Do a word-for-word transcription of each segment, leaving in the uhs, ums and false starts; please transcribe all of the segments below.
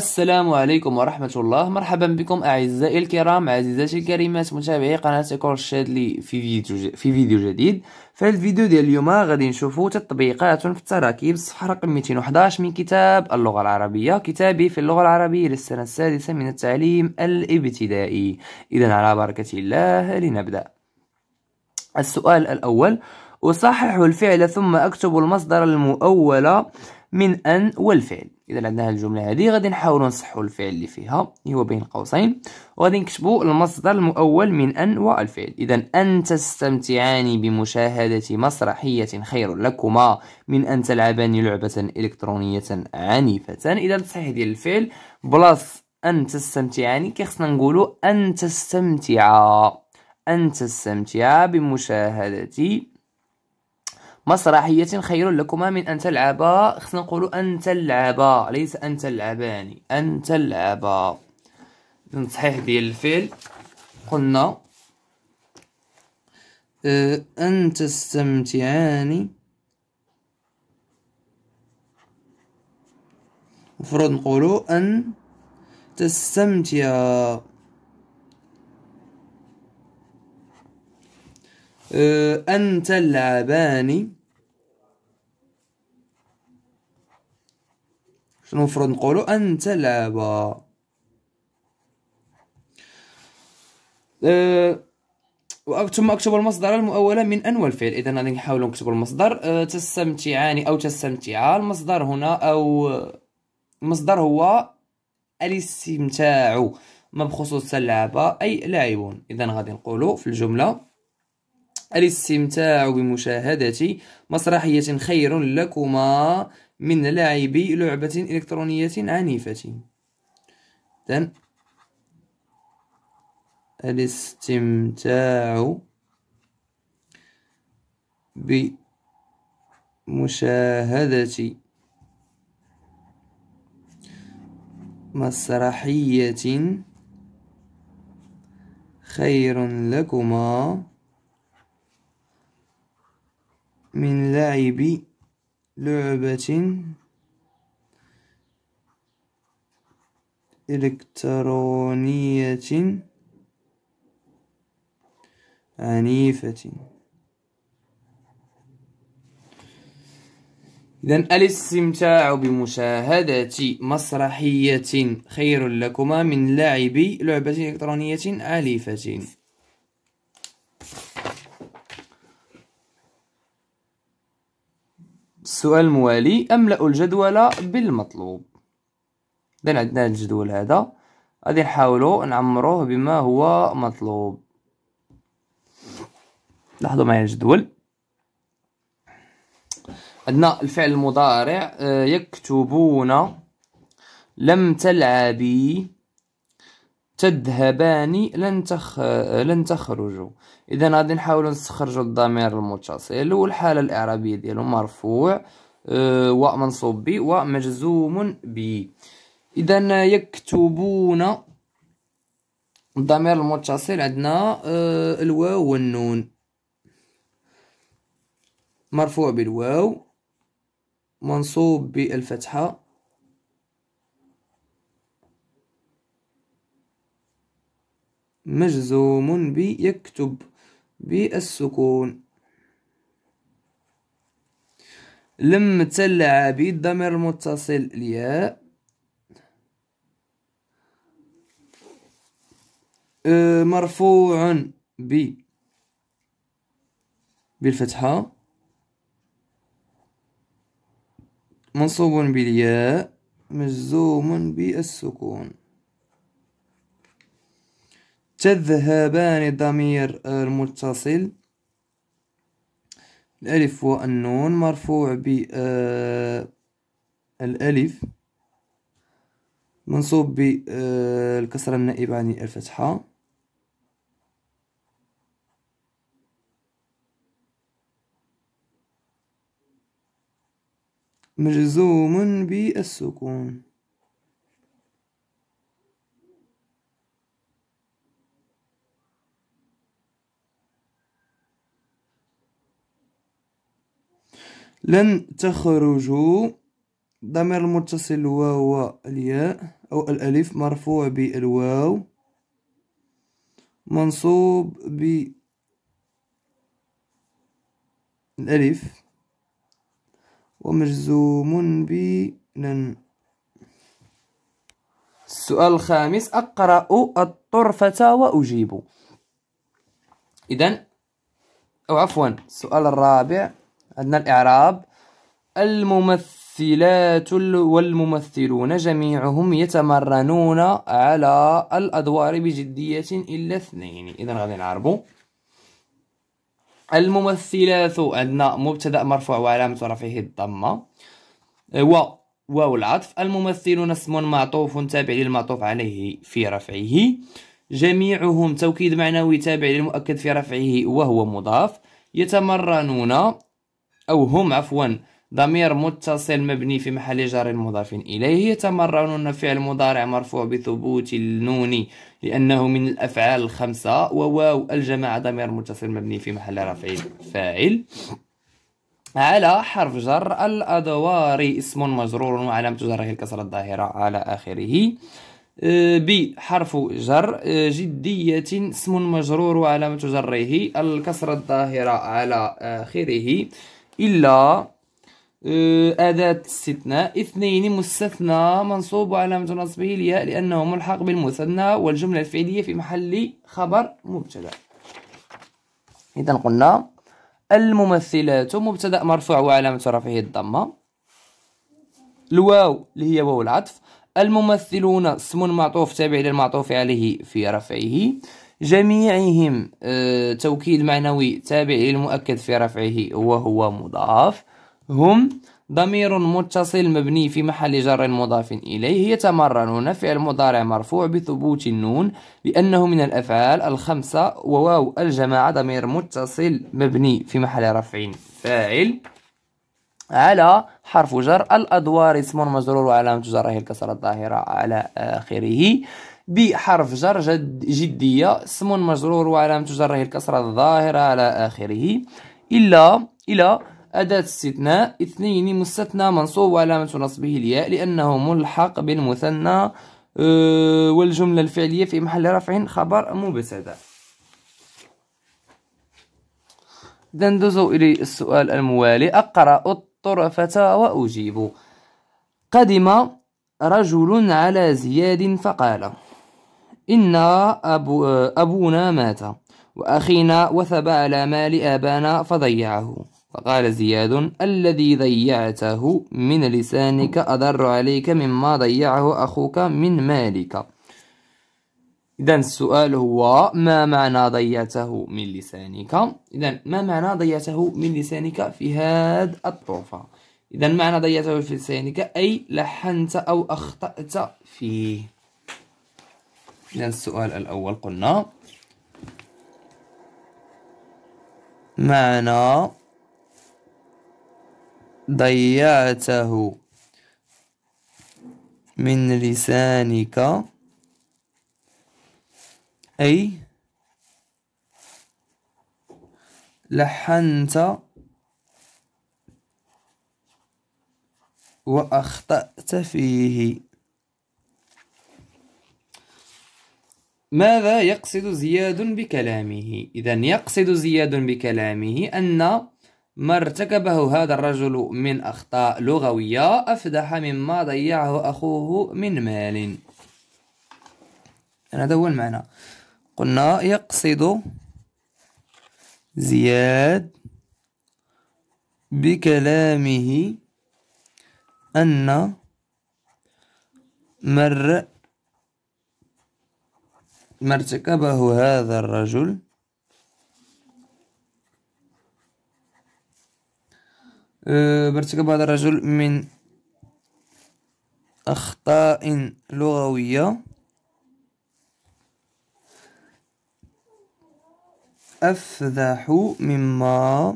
السلام عليكم ورحمة الله. مرحبا بكم أعزائي الكرام، عزيزاتي الكريمات، متابعي قناة كور شادلي في فيديو في فيديو جديد. في الفيديو ديال اليوم غادي نشوفوا تطبيقات في التراكيب الصفحة رقم مئتين وأحد عشر من كتاب اللغة العربية، كتابي في اللغة العربية للسنة السادسة من التعليم الابتدائي. إذا على بركة الله لنبدأ. السؤال الأول: أصحح الفعل ثم أكتب المصدر المؤول من أن والفعل. إذا عندنا الجملة هذه غادي نحاولوا نصحوا الفعل اللي فيها هو بين قوسين، وغادي نكتبوا المصدر المؤول من أن والفعل. إذا أن تستمتعان بمشاهدة مسرحية خير لكما من أن تلعبان لعبة إلكترونية عنيفة. إذا التصحيح ديال الفعل بلاص أن تستمتعان كيخصنا نقولوا أن تستمتعا أن تستمتعا بمشاهدة مسرحية خير لكما من أن تلعبا، خصنا نقولوا أن تلعبا ليس أن تلعبان، أن تلعبا. إذن تصحيح ديال الفعل قلنا أن تستمتعان، مفروض نقولوا أن تستمتعا أن تلعبان. شنو المفروض نقولوا؟ أن تلعبا. أه ثم أكتب المصدر المؤول من أن والفعل. إذا غادي نحاولوا نكتبوا المصدر أه تستمتعان أو تستمتعا. المصدر هنا أو المصدر هو الاستمتاع، ما بخصوص تلعبا أي لاعبون. إذا غادي نقولوا في الجملة الاستمتاع بمشاهدة مسرحية خير لكما من لعب لعبة إلكترونية عنيفة. إذن الاستمتاع بمشاهدة مسرحية خير لكما من لعب لعبة إلكترونية عنيفة. إذن الاستمتاع بمشاهدة مسرحية خير لكما من لعب لعبة إلكترونية عنيفة. السؤال الموالي: أملأ الجدول بالمطلوب. إذا عندنا الجدول هذا غادي نحاولوا نعمروه بما هو مطلوب. لاحظوا معايا الجدول، عندنا الفعل المضارع يكتبون، لم تلعبي، تذهبان، لن تخ... لن تخرجوا. اذا غادي نحاولوا نستخرجوا الضمير المتصل والحاله الاعرابيه ديالو مرفوع أه ومنصوب به ومجزوم به. اذا يكتبون الضمير المتصل عندنا أه الواو والنون، مرفوع بالواو منصوب بالفتحه مجزوم بي يكتب بالسكون. لم تلعبي الضمير المتصل الياء أه مرفوع بي بالفتحة منصوب بالياء مجزوم بالسكون. تذهبان الضمير المتصل الألف والنون مرفوع بالألف منصوب بالكسرة النائبة عن الفتحة مجزوم بالسكون. لن تخرجوا ضمير المتصل وهو الياء أو الألف مرفوع بالواو منصوب بالألف ومجزوم بلن. السؤال الخامس: أقرأ الطرفة وأجيب. إذن أو عفوا السؤال الرابع عندنا الإعراب: الممثلات والممثلون جميعهم يتمرنون على الأدوار بجدية إلا اثنين. إذن غادي نعربوا. الممثلات عندنا مبتدأ مرفوع وعلامة رفعه الضمة و واو العطف. الممثلون اسم معطوف تابع للمعطوف عليه في رفعه. جميعهم توكيد معنوي تابع للمؤكد في رفعه وهو مضاف. يتمرنون أو هم عفوا ضمير متصل مبني في محل جر مضاف إليه. يتمرنون فعل مضارع مرفوع بثبوت النون لأنه من الأفعال الخمسة. وواو الجماعة ضمير متصل مبني في محل رفع فاعل. على حرف جر. الأدوار اسم مجرور وعلامة جره الكسرة الظاهرة على آخره. بحرف جر. جدية اسم مجرور وعلامة جره الكسرة الظاهرة على آخره إلا أداة استثناء. اثنين مستثنى منصوب وعلامة نصبه الياء لأنه ملحق بالمثنى والجملة الفعلية في محل خبر مبتدأ. إذا قلنا الممثلات مبتدأ مرفوع وعلامة رفعه الضمة. الواو اللي هي واو العطف. الممثلون اسم معطوف تابع للمعطوف عليه في رفعه. جميعهم اه توكيد معنوي تابع للمؤكد في رفعه وهو مضاف. هم ضمير متصل مبني في محل جر مضاف إليه. يتمرنون فعل مضارع مرفوع بثبوت النون لأنه من الأفعال الخمسة. وواو الجماعة ضمير متصل مبني في محل رفع فاعل. على حرف جر. الأدوار اسم مجرور وعلامة جره الكسرة الظاهرة على آخره. بحرف جر. جد جدية اسم مجرور وعلامة جره الكسرة الظاهرة على آخره إلا إلى أداة استثناء. اثنين مستثنى منصوب وعلامة نصبه الياء لأنه ملحق بالمثنى والجملة الفعلية في محل رفع خبر مبتدأ. ندوزو إلى السؤال الموالي: أقرأ الطرفة وأجيب. قدم رجل على زياد فقال: إن أبو أبونا مات وأخينا وثب على مال آبانا فضيعه. فقال زياد: الذي ضيعته من لسانك أضر عليك مما ضيعه أخوك من مالك. إذن السؤال هو: ما معنى ضيعته من لسانك؟ إذن ما معنى ضيعته من لسانك في هذه الطرفة؟ إذن معنى ضيعته في لسانك أي لحنت أو أخطأت فيه. إذن السؤال الأول قلنا معنى ضيعته من لسانك أي لحنت وأخطأت فيه. ماذا يقصد زياد بكلامه؟ إذن يقصد زياد بكلامه أن ما ارتكبه هذا الرجل من أخطاء لغوية أفدح مما ضيعه أخوه من مال. هذا هو المعنى. قلنا يقصد زياد بكلامه أن مر ما ارتكبه هذا الرجل بارتكاب هذا الرجل من أخطاء لغوية أفضح مما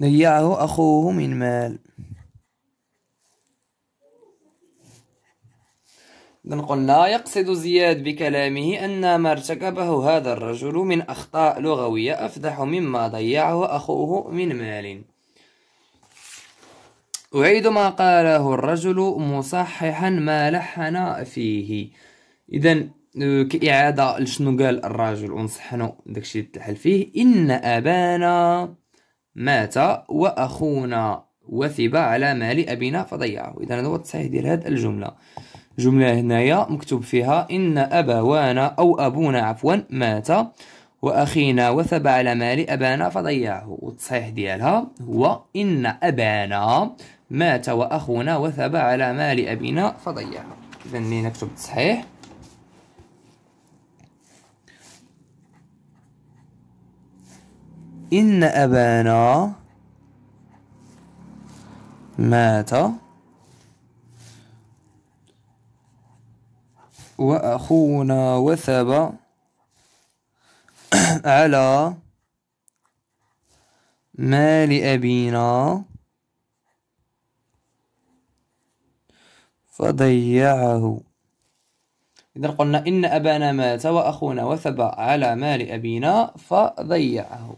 ضيعه أخوه من مال. قلنا يقصد زياد بكلامه أن ما ارتكبه هذا الرجل من أخطاء لغوية أفضح مما ضيعه أخوه من مال. أعيد ما قاله الرجل مصححا ما لحن فيه. إذا كإعادة لشنو قال الرجل ونصحنو داكشي اللي تلحل فيه. إن أبانا مات وأخونا وثب على مال أبينا فضيعه. إذا هذا هو التصحيح ديال هاد الجملة. جملة هنايا مكتوب فيها إن أبوانا أو أبونا عفوا مات وأخينا وثب على مال أبانا فضيعه، والتصحيح ديالها هو إن أبانا مات وأخونا وثب على مال أبينا فضيعه. إذا ملي نكتب التصحيح إن أبانا مات وأخونا وثب على مال أبينا فضيعه. إذا قلنا إن أبانا مات وأخونا وثب على مال أبينا فضيعه.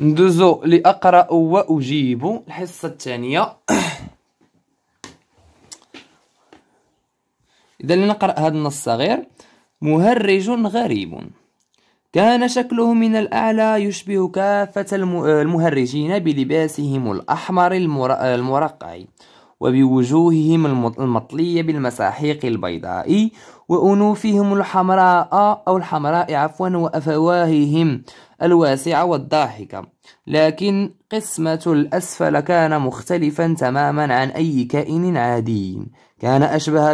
ندوزو لأقرأ وأجيب، الحصة الثانية. إذا لنقرأ هذا النص الصغير. مهرج غريب كان شكله من الأعلى يشبه كافة المهرجين بلباسهم الأحمر المرقع وبوجوههم المطلية بالمساحيق البيضاء وأنوفهم الحمراء أو الحمراء عفوا وأفواههم الواسعة والضاحكة، لكن قسمة الأسفل كان مختلفا تماما عن أي كائن عادي، كان أشبه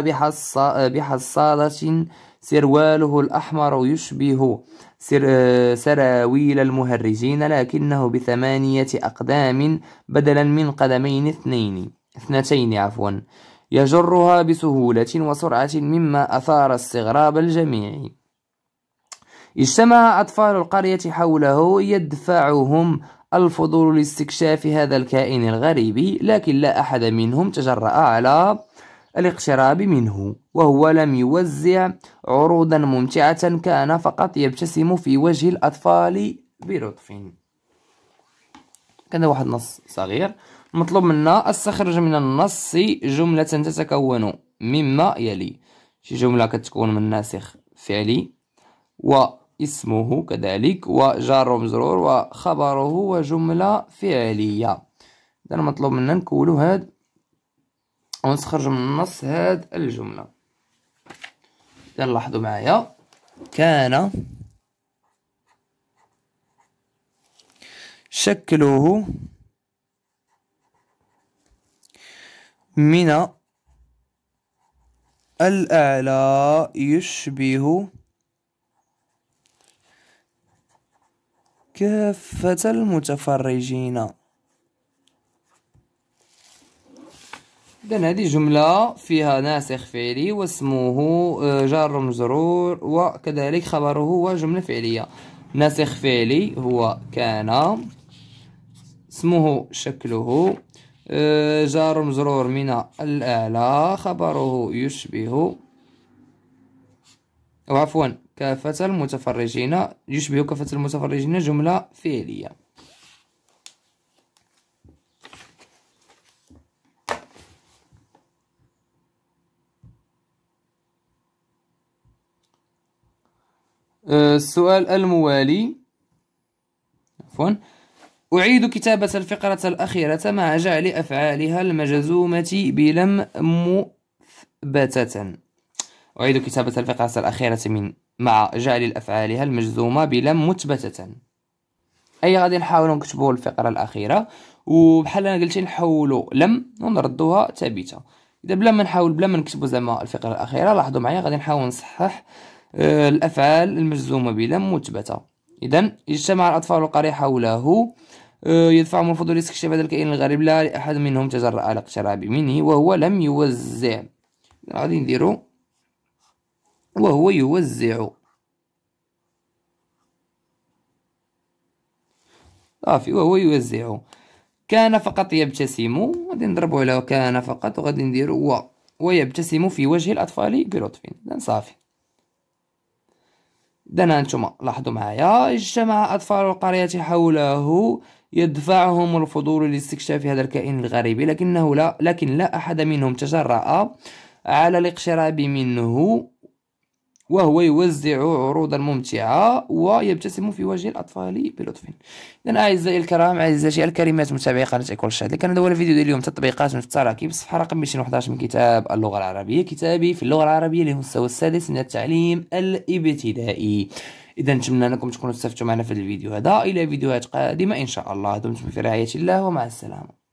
بحصادة سرواله الأحمر يشبه سر سراويل المهرجين لكنه بثمانية أقدام بدلا من قدمين اثنين اثنتين عفوا، يجرها بسهولة وسرعة مما أثار استغراب الجميع. اجتمع أطفال القرية حوله يدفعهم الفضول لاستكشاف هذا الكائن الغريب، لكن لا أحد منهم تجرأ على الاقتراب منه، وهو لم يوزع عروضا ممتعة، كان فقط يبتسم في وجه الأطفال بلطف. كان واحد نص صغير مطلوب منا استخرج من النص جملة تتكون مما يلي: شي جملة كتكون من ناسخ فعلي واسمه كذلك وجار ومجرور وخبره وجملة فعلية. إذا مطلوب منا نكولو هاد ونستخرج من النص هاد الجملة. إذا لاحظوا معايا كان شكله من الأعلى يشبه كافة المتفرجين. إذن هذه جملة فيها ناسخ فعلي واسمه جار مجرور وكذلك خبره وجملة فعلية. ناسخ فعلي هو كان، اسمه شكله، جار مجرور من الأعلى، خبره يشبه عفوا كافة المتفرجين، يشبه كافة المتفرجين جملة فعلية. السؤال الموالي عفوا: أعيد كتابة الفقرة الأخيرة مع جعل أفعالها المجزومة بلم مثبتة. أعيد كتابة الفقرة الأخيرة من مع جعل أفعالها المجزومة بلم مثبتة. أي غادي نحاولو نكتبو الفقرة الأخيرة وبحال أنا قلت نحولو لم ونردوها ثابتة. إذا بلا ما نحاول بلا ما نكتبو زعما الفقرة الأخيرة، لاحظوا معايا غادي نحاول نصحح الأفعال المجزومة بلم مثبتة. إذا اجتمع الأطفال القرية حوله يدفعهم الفضول لاستكشاف هذا الكائن الغريب، لا أحد منهم تجرأ على الاقتراب منه وهو لم يوزع. غادي نديرو وهو يوزع، صافي، وهو يوزع. كان فقط يبتسم، غادي نضربو على كان فقط وغادي نديرو و، ويبتسم في وجه الأطفال بلطف. إذن صافي. إذن هانتوما لاحظوا معايا، اجتمع أطفال القرية حوله يدفعهم الفضول لاستكشاف هذا الكائن الغريب، لكنه لا لكن لا أحد منهم تجرأ على الاقتراب منه، وهو يوزع عروضا ممتعة ويبتسم في وجه الأطفال بلطف. إذن أعزائي الكرام، أعزائي الكريمات، متابعي قناة كور شادلي، كان هذا هو الفيديو ديال اليوم، تطبيقات من التراكيب، صفحة رقم مئتين وأحد عشر من كتاب اللغة العربية، كتابي في اللغة العربية للمستوى السادس من التعليم الابتدائي. إذا نتمنى أنكم تكونوا استفدتوا معنا في الفيديو هذا، إلى فيديوهات قادمة إن شاء الله، دمتم في رعاية الله ومع السلامة.